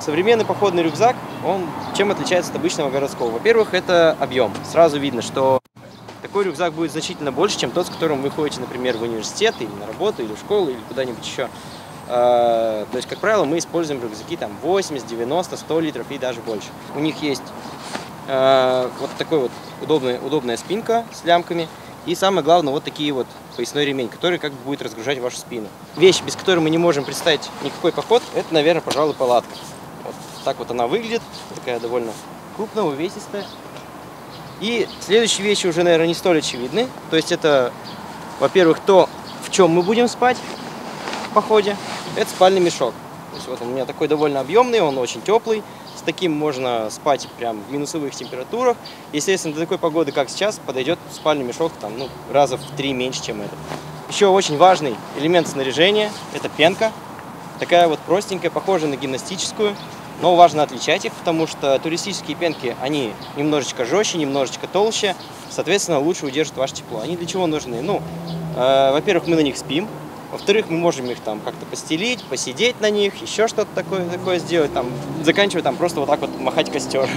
Современный походный рюкзак, он чем отличается от обычного городского? Во-первых, это объем. Сразу видно, что такой рюкзак будет значительно больше, чем тот, с которым вы ходите, например, в университет, или на работу, или в школу, или куда-нибудь еще. То есть, как правило, мы используем рюкзаки там 80, 90, 100 литров и даже больше. У них есть вот такой вот удобная спинка с лямками. И самое главное, вот такие вот поясной ремень, который как бы будет разгружать вашу спину. Вещь, без которой мы не можем представить никакой поход, это, наверное, пожалуй, палатка. Вот так вот она выглядит, такая довольно крупная, увесистая. И следующие вещи уже, наверное, не столь очевидны. То есть это, во-первых, то, в чем мы будем спать в походе, это спальный мешок. То есть вот он у меня такой довольно объемный, он очень теплый. С таким можно спать прям в минусовых температурах. Естественно, до такой погоды, как сейчас, подойдет спальный мешок там, раза в 3 меньше, чем этот. Еще очень важный элемент снаряжения – это пенка. Такая вот простенькая, похожая на гимнастическую. Но важно отличать их, потому что туристические пенки, они немножечко жестче, немножечко толще. Соответственно, лучше удержат ваше тепло. Они для чего нужны? Ну, во-первых, мы на них спим. Во-вторых, мы можем их там как-то постелить, посидеть на них, еще что-то такое сделать, там, заканчивая там просто вот так вот махать костер.